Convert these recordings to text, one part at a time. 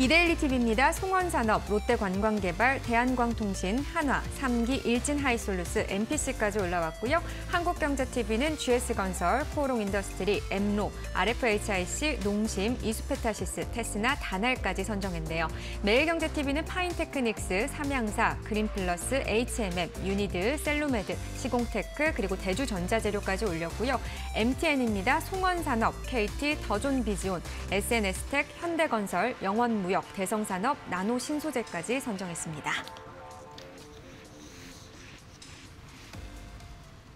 이데일리 TV입니다. 송원산업, 롯데 관광개발, 대한광통신, 한화, 삼기, 일진하이솔루스, MPC까지 올라왔고요. 한국경제TV는 GS건설, 코오롱인더스트리, 엠로, RFHIC, 농심, 이수페타시스, 테스나, 다날까지 선정했네요. 매일경제TV는 파인테크닉스, 삼양사, 그린플러스, HMM, 유니드, 셀루메드, 시공테크, 그리고 대주전자재료까지 올렸고요. MTN입니다. 송원산업, KT, 더존비지온, SNS텍, 현대건설, 영원무, 대성산업, 나노 신소재까지 선정했습니다.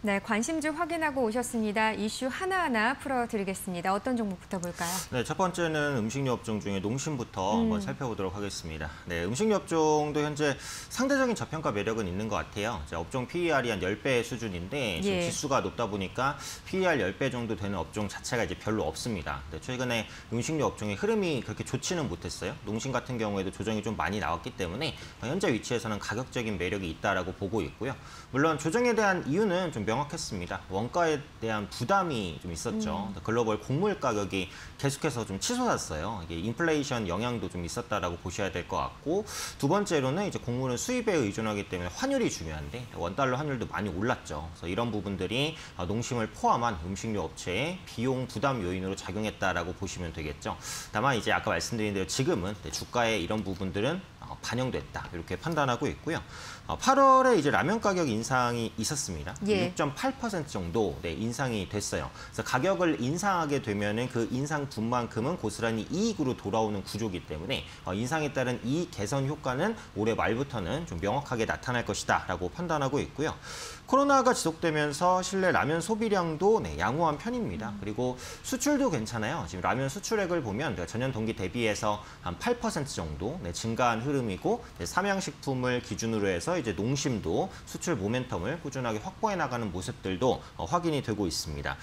네, 관심주 확인하고 오셨습니다. 이슈 하나하나 풀어드리겠습니다. 어떤 종목부터 볼까요? 네, 첫 번째는 음식료업종 중에 농심부터 한번 살펴보도록 하겠습니다. 네, 음식료업종도 현재 상대적인 저평가 매력은 있는 것 같아요. 업종 PER이 한 10배 수준인데 지금 지수가 높다 보니까 PER 10배 정도 되는 업종 자체가 이제 별로 없습니다. 네, 최근에 음식료업종의 흐름이 그렇게 좋지는 못했어요. 농심 같은 경우에도 조정이 좀 많이 나왔기 때문에 현재 위치에서는 가격적인 매력이 있다라고 보고 있고요. 물론 조정에 대한 이유는 좀 명확했습니다. 원가에 대한 부담이 좀 있었죠. 글로벌 곡물 가격이 계속해서 좀 치솟았어요. 이게 인플레이션 영향도 좀 있었다라고 보셔야 될 것 같고, 두 번째로는 이제 곡물은 수입에 의존하기 때문에 환율이 중요한데 원달러 환율도 많이 올랐죠. 그래서 이런 부분들이 농심을 포함한 음식료 업체의 비용 부담 요인으로 작용했다라고 보시면 되겠죠. 다만 이제 아까 말씀드린 대로 지금은 주가의 이런 부분들은 반영됐다 이렇게 판단하고 있고요. 8월에 이제 라면 가격 인상이 있었습니다. 6.8% 정도 인상이 됐어요. 그래서 가격을 인상하게 되면은 그 인상분만큼은 고스란히 이익으로 돌아오는 구조이기 때문에 인상에 따른 이익 개선 효과는 올해 말부터는 좀 명확하게 나타날 것이다라고 판단하고 있고요. 코로나가 지속되면서 실내 라면 소비량도 양호한 편입니다. 그리고 수출도 괜찮아요. 지금 라면 수출액을 보면 전년 동기 대비해서 한 8% 정도 증가한 흐름이고, 삼양식품을 기준으로 해서 이제 농심도 수출 모멘텀을 꾸준하게 확보해 나가는 모습들도 확인이 되고 있습니다.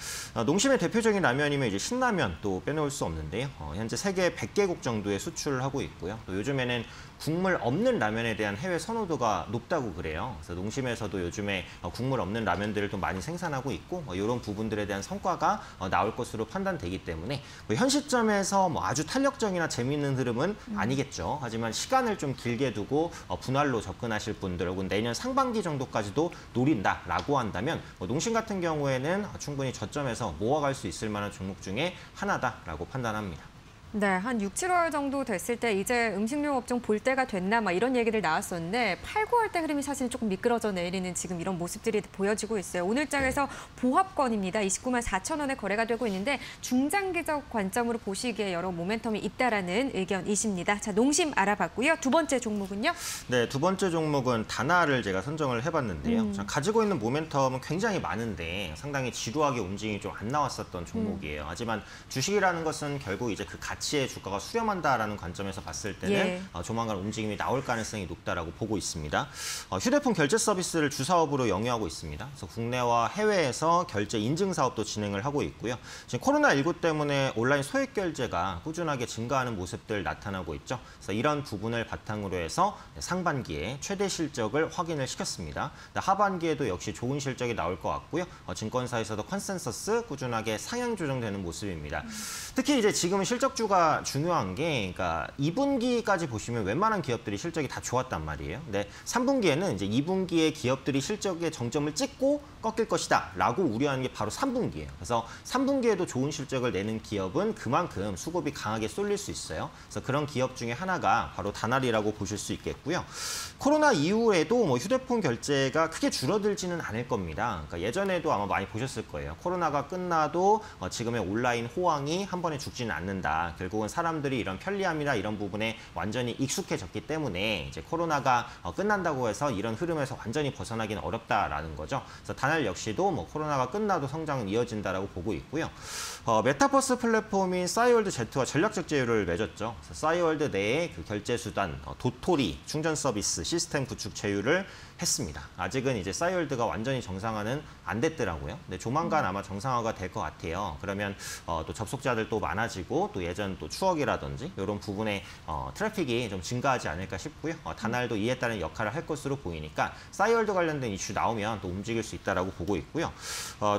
농심의 대표적인 라면이면 이제 신라면 또 빼놓을 수 없는데요. 현재 세계 100개국 정도에 수출을 하고 있고요. 또 요즘에는 국물 없는 라면에 대한 해외 선호도가 높다고 그래요. 그래서 농심에서도 요즘에 국물 없는 라면들을 또 많이 생산하고 있고, 이런 부분들에 대한 성과가 나올 것으로 판단되기 때문에 현 시점에서 아주 탄력적이나 재미있는 흐름은 아니겠죠. 하지만 시간을 좀 길게 두고 분할로 접근하실 분들 혹은 내년 상반기 정도까지도 노린다라고 한다면 농심 같은 경우에는 충분히 저점에서 모아갈 수 있을 만한 종목 중에 하나다라고 판단합니다. 네, 한 6, 7월 정도 됐을 때 이제 음식료 업종 볼 때가 됐나 막 이런 얘기들 나왔었는데 8, 9월 때 흐름이 사실 조금 미끄러져 내리는 지금 이런 모습들이 보여지고 있어요. 오늘장에서 보합권입니다. 294,000원에 거래가 되고 있는데 중장기적 관점으로 보시기에 여러 모멘텀이 있다라는 의견이십니다. 자, 농심 알아봤고요. 두 번째 종목은요? 네, 두 번째 종목은 다날을 제가 선정을 해봤는데요. 가지고 있는 모멘텀은 굉장히 많은데 상당히 지루하게 움직임이 좀 안 나왔었던 종목이에요. 하지만 주식이라는 것은 결국 이제 그 가치의 주가가 수렴한다라는 관점에서 봤을 때는 조만간 움직임이 나올 가능성이 높다라고 보고 있습니다. 휴대폰 결제 서비스를 주사업으로 영위하고 있습니다. 그래서 국내와 해외에서 결제 인증 사업도 진행을 하고 있고요. 지금 코로나19 때문에 온라인 소액 결제가 꾸준하게 증가하는 모습들 나타나고 있죠. 그래서 이런 부분을 바탕으로 해서 상반기에 최대 실적을 확인을 시켰습니다. 하반기에도 역시 좋은 실적이 나올 것 같고요. 증권사에서도 컨센서스 꾸준하게 상향 조정되는 모습입니다. 특히 이제 지금은 실적주가 중요한 게, 그러니까 2분기까지 보시면 웬만한 기업들이 실적이 다 좋았단 말이에요. 근데 3분기에는 이제 2분기에 기업들이 실적의 정점을 찍고 꺾일 것이다라고 우려하는 게 바로 3분기예요. 그래서 3분기에도 좋은 실적을 내는 기업은 그만큼 수급이 강하게 쏠릴 수 있어요. 그래서 그런 기업 중에 하나가 바로 다날이라고 보실 수 있겠고요. 코로나 이후에도 휴대폰 결제가 크게 줄어들지는 않을 겁니다. 그러니까 예전에도 아마 많이 보셨을 거예요. 코로나가 끝나도 지금의 온라인 호황이 한 번에 죽지는 않는다. 결국은 사람들이 이런 편리함이나 이런 부분에 완전히 익숙해졌기 때문에 이제 코로나가 끝난다고 해서 이런 흐름에서 완전히 벗어나기는 어렵다라는 거죠. 그래서 다날 역시도 코로나가 끝나도 성장은 이어진다라고 보고 있고요. 메타버스 플랫폼인 싸이월드 Z와 전략적 제휴를 맺었죠. 그래서 싸이월드 내에 그 결제 수단 도토리 충전 서비스 시스템 구축 제휴를 했습니다. 아직은 이제 싸이월드가 완전히 정상화는 안 됐더라고요. 근데 조만간 아마 정상화가 될 것 같아요. 그러면 또 접속자들 또 많아지고 또 예전 이전 또 추억이라든지 이런 부분에 트래픽이 좀 증가하지 않을까 싶고요. 다날도 이에 따른 역할을 할 것으로 보이니까 싸이월드 관련된 이슈 나오면 또 움직일 수 있다라고 보고 있고요.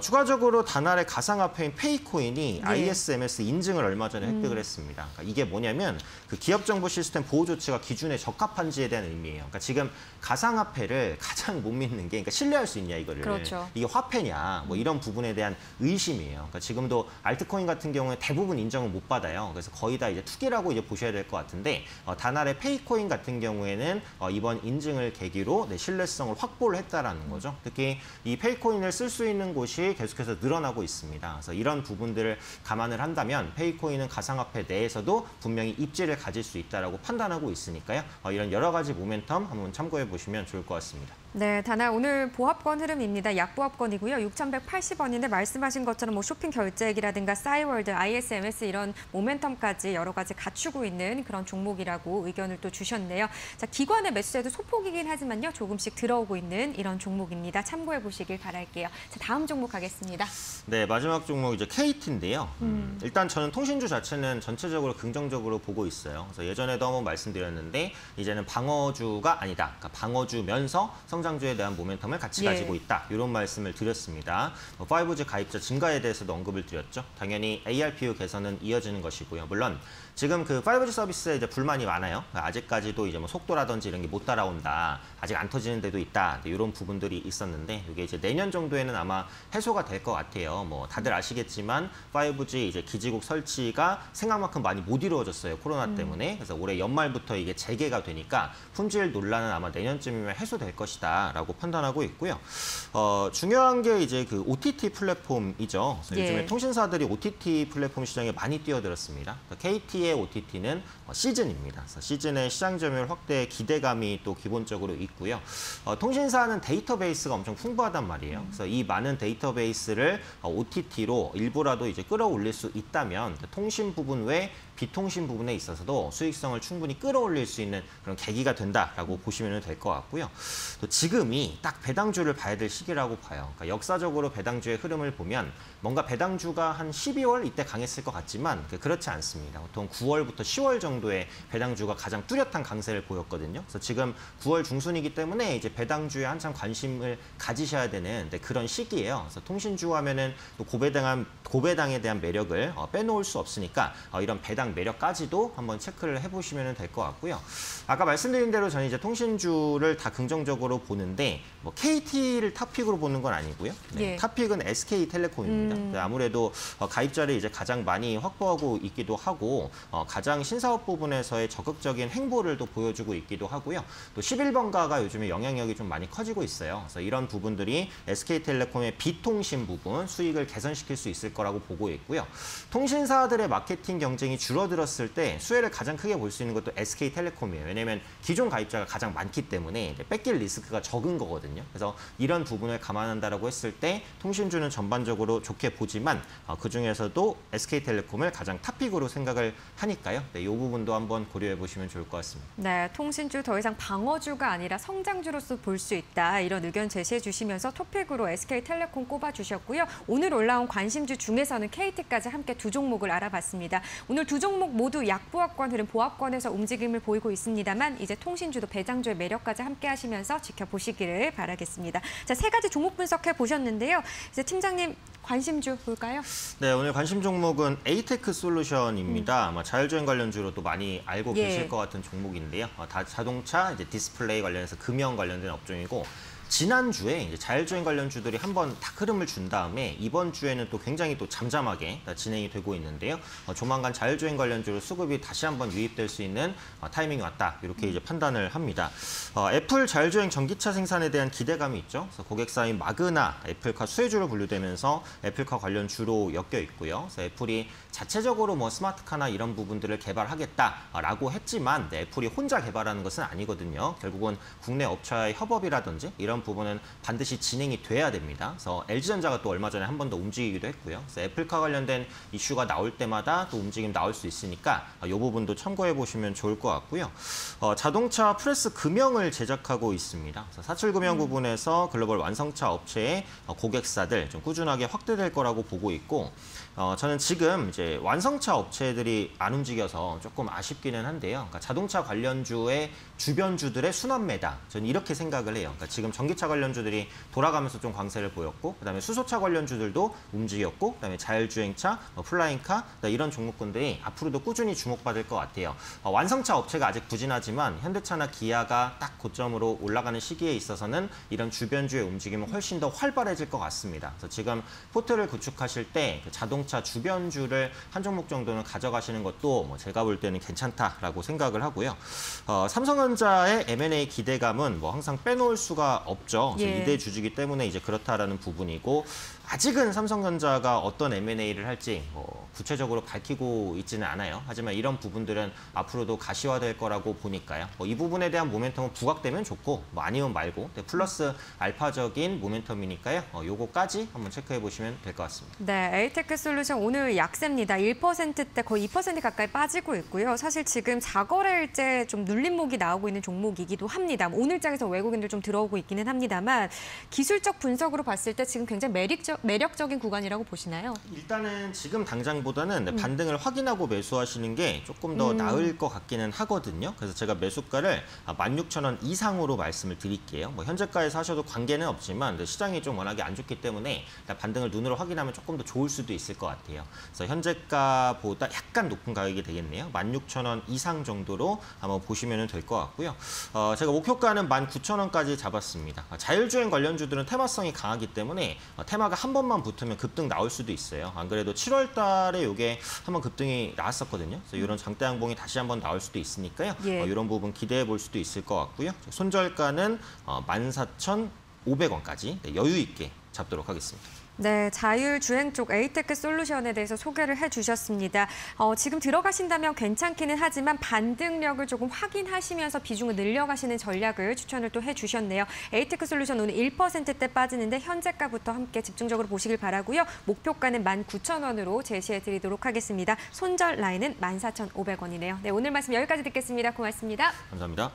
추가적으로 다날의 가상화폐인 페이코인이 네. ISMS 인증을 얼마 전에 획득을 했습니다. 그러니까 이게 뭐냐면 그 기업정보 시스템 보호 조치가 기준에 적합한지에 대한 의미예요. 그러니까 지금 가상화폐를 가장 못 믿는 게 그러니까 신뢰할 수 있냐 이거를 그렇죠. 이게 화폐냐 뭐 이런 부분에 대한 의심이에요. 그러니까 지금도 알트코인 같은 경우에 대부분 인정을 못 받아요. 그래서 거의 다 이제 투기라고 이제 보셔야 될 것 같은데 다날의 페이코인 같은 경우에는 이번 인증을 계기로 네, 신뢰성을 확보를 했다라는 거죠. 특히 이 페이코인을 쓸 수 있는 곳이 계속해서 늘어나고 있습니다. 그래서 이런 부분들을 감안을 한다면 페이코인은 가상화폐 내에서도 분명히 입지를 가질 수 있다라고 판단하고 있으니까요. 이런 여러 가지 모멘텀 한번 참고해 보시면 좋을 것 같습니다. 네, 다날 오늘 보합권 흐름입니다. 약보합권이고요. 6,180원인데 말씀하신 것처럼 뭐 쇼핑 결제액이라든가 싸이월드, ISMS 이런 모멘텀까지 여러 가지 갖추고 있는 그런 종목이라고 의견을 또 주셨네요. 자, 기관의 매수세도 소폭이긴 하지만요. 조금씩 들어오고 있는 이런 종목입니다. 참고해 보시길 바랄게요. 자, 다음 종목 가겠습니다. 네, 마지막 종목 이제 KT인데요. 일단 저는 통신주 자체는 전체적으로 긍정적으로 보고 있어요. 그래서 예전에도 한번 말씀드렸는데 이제는 방어주가 아니다. 그러니까 방어주면서 성장주에 대한 모멘텀을 같이 가지고 있다. 이런 말씀을 드렸습니다. 5G 가입자 증가에 대해서도 언급을 드렸죠. 당연히 ARPU 개선은 이어지는 것이고요. 물론 지금 그 5G 서비스에 이제 불만이 많아요. 아직까지도 이제 뭐 속도라든지 이런 게 못 따라온다. 아직 안 터지는 데도 있다. 이런 부분들이 있었는데 이게 이제 내년 정도에는 아마 해소가 될 것 같아요. 뭐 다들 아시겠지만 5G 이제 기지국 설치가 생각만큼 많이 못 이루어졌어요. 코로나 때문에. 그래서 올해 연말부터 이게 재개가 되니까 품질 논란은 아마 내년쯤이면 해소될 것이다라고 판단하고 있고요. 중요한 게 이제 그 OTT 플랫폼이죠. 그래서 요즘에 통신사들이 OTT 플랫폼 시장에 많이 뛰어들었습니다. KT의 OTT는 시즌입니다. 그래서 시즌의 시장 점유율 확대에 기대감이 또 기본적으로 있고요. 통신사는 데이터베이스가 엄청 풍부하단 말이에요. 그래서 이 많은 데이터베이스를 OTT로 일부라도 이제 끌어올릴 수 있다면 통신 부분 외 비통신 부분에 있어서도 수익성을 충분히 끌어올릴 수 있는 그런 계기가 된다라고 보시면 될 것 같고요. 또 지금이 딱 배당주를 봐야 될 시기라고 봐요. 그러니까 역사적으로 배당주의 흐름을 보면 뭔가 배당주가 한 12월 이때 강했을 것 같지만 그렇지 않습니다. 보통 9월부터 10월 정도에 배당주가 가장 뚜렷한 강세를 보였거든요. 그래서 지금 9월 중순이기 때문에 이제 배당주에 한참 관심을 가지셔야 되는 그런 시기예요. 그래서 통신주 하면은 또 고배당에 대한 매력을 빼놓을 수 없으니까 이런 배당 매력까지도 한번 체크를 해보시면 될 것 같고요. 아까 말씀드린 대로 저는 이제 통신주를 다 긍정적으로 보는데 뭐 KT를 탑픽으로 보는 건 아니고요. 네, 탑픽은 SK텔레콤입니다. 아무래도 가입자를 이제 가장 많이 확보하고 있기도 하고 가장 신사업 부분에서의 적극적인 행보를 또 보여주고 있기도 하고요. 또 11번가가 요즘에 영향력이 좀 많이 커지고 있어요. 그래서 이런 부분들이 SK텔레콤의 비통신 부분 수익을 개선시킬 수 있을 거라고 보고 있고요. 통신사들의 마케팅 경쟁이 줄어들었을 때 수혜를 가장 크게 볼 수 있는 것도 SK텔레콤이에요. 왜냐하면 기존 가입자가 가장 많기 때문에 뺏길 리스크가 적은 거거든요. 그래서 이런 부분을 감안한다라고 했을 때 통신주는 전반적으로 좋게 보지만 그중에서도 SK텔레콤을 가장 탑픽으로 생각을 하니까요. 네, 이 부분도 한번 고려해 보시면 좋을 것 같습니다. 네, 통신주 더 이상 방어주가 아니라 성장주로서 볼 수 있다. 이런 의견 제시해 주시면서 톱픽으로 SK텔레콤 꼽아주셨고요. 오늘 올라온 관심주 중에서는 KT까지 함께 두 종목을 알아봤습니다. 오늘 두 종목 모두 약보합권 흐름 보합권에서 움직임을 보이고 있습니다만 이제 통신주도 배당주의 매력까지 함께 하시면서 지켜보시기를 바라겠습니다. 자, 세 가지 종목 분석해 보셨는데요. 이제 팀장님 관심주 볼까요? 네, 오늘 관심 종목은 에이테크 솔루션입니다. 아마 자율주행 관련주로 또 많이 알고 계실 것 같은 종목인데요. 다 자동차, 이제 디스플레이 관련해서 금형 관련된 업종이고 지난주에 이제 자율주행 관련주들이 한번 다 흐름을 준 다음에 이번 주에는 또 굉장히 또 잠잠하게 진행이 되고 있는데요. 조만간 자율주행 관련주로 수급이 다시 한번 유입될 수 있는 타이밍이 왔다. 이렇게 이제 판단을 합니다. 애플 자율주행 전기차 생산에 대한 기대감이 있죠. 그래서 고객사인 마그나, 애플카 수혜주로 분류되면서 애플카 관련주로 엮여 있고요. 그래서 애플이 자체적으로 뭐 스마트카나 이런 부분들을 개발하겠다라고 했지만 애플이 혼자 개발하는 것은 아니거든요. 결국은 국내 업체와의 협업이라든지 이런 이런 부분은 반드시 진행이 돼야 됩니다. 그래서 LG전자가 또 얼마 전에 한 번 더 움직이기도 했고요. 그래서 애플카 관련된 이슈가 나올 때마다 또 움직임 나올 수 있으니까 이 부분도 참고해 보시면 좋을 것 같고요. 자동차 프레스 금형을 제작하고 있습니다. 그래서 사출 금형 부분에서 글로벌 완성차 업체의 고객사들 좀 꾸준하게 확대될 거라고 보고 있고, 저는 지금 이제 완성차 업체들이 안 움직여서 조금 아쉽기는 한데요. 그러니까 자동차 관련주의 주변주들의 순환매다. 저는 이렇게 생각을 해요. 그러니까 지금 전기차 관련주들이 돌아가면서 좀 강세를 보였고, 그다음에 수소차 관련주들도 움직였고, 그다음에 자율주행차, 플라잉카 이런 종목군들이 앞으로도 꾸준히 주목받을 것 같아요. 완성차 업체가 아직 부진하지만 현대차나 기아가 딱 고점으로 올라가는 시기에 있어서는 이런 주변주의 움직임은 훨씬 더 활발해질 것 같습니다. 그래서 지금 포트를 구축하실 때 자동차 주변주를 한 종목 정도는 가져가시는 것도 뭐 제가 볼 때는 괜찮다라고 생각을 하고요. 삼성전자의 M&A 기대감은 뭐 항상 빼놓을 수가 없죠. 그래서 예. 2대 주주기 때문에 이제 그렇다라는 부분이고, 아직은 삼성전자가 어떤 M&A를 할지 뭐 구체적으로 밝히고 있지는 않아요. 하지만 이런 부분들은 앞으로도 가시화될 거라고 보니까요. 뭐 이 부분에 대한 모멘텀은 부각되면 좋고 뭐 아니면 말고, 플러스 알파적인 모멘텀이니까요. 요거까지 한번 체크해 보시면 될 것 같습니다. 네, 에이테크 솔루션 오늘 약세입니다. 1%대 거의 2% 가까이 빠지고 있고요. 사실 지금 4거래일째 좀 눌림목이 나오고 있는 종목이기도 합니다. 오늘장에서 외국인들 좀 들어오고 있기는 합니다만, 기술적 분석으로 봤을 때 지금 굉장히 매력적인 구간이라고 보시나요? 일단은 지금 당장보다는 반등을 확인하고 매수하시는 게 조금 더 나을 것 같기는 하거든요. 그래서 제가 매수가를 16,000원 이상으로 말씀을 드릴게요. 뭐 현재가에서 하셔도 관계는 없지만 시장이 좀 워낙에 안 좋기 때문에 반등을 눈으로 확인하면 조금 더 좋을 수도 있을 것 같아요. 그래서 현재가보다 약간 높은 가격이 되겠네요. 16,000원 이상 정도로 한번 보시면 될 것 같고요. 제가 목표가는 19,000원까지 잡았습니다. 자율주행 관련주들은 테마성이 강하기 때문에 테마가 한 번만 붙으면 급등 나올 수도 있어요. 안 그래도 7월 달에 이게 한번 급등이 나왔었거든요. 그래서 이런 장대 양봉이 다시 한번 나올 수도 있으니까요. 예. 이런 부분 기대해 볼 수도 있을 것 같고요. 손절가는 14,500원까지 네, 여유 있게 잡도록 하겠습니다. 네, 자율주행 쪽 에이테크 솔루션에 대해서 소개를 해주셨습니다. 지금 들어가신다면 괜찮기는 하지만 반등력을 조금 확인하시면서 비중을 늘려가시는 전략을 추천을 또 해주셨네요. 에이테크 솔루션 오늘 1%대 빠지는데 현재가부터 함께 집중적으로 보시길 바라고요. 목표가는 19,000원으로 제시해드리도록 하겠습니다. 손절 라인은 14,500원이네요. 네, 오늘 말씀 여기까지 듣겠습니다. 고맙습니다. 감사합니다.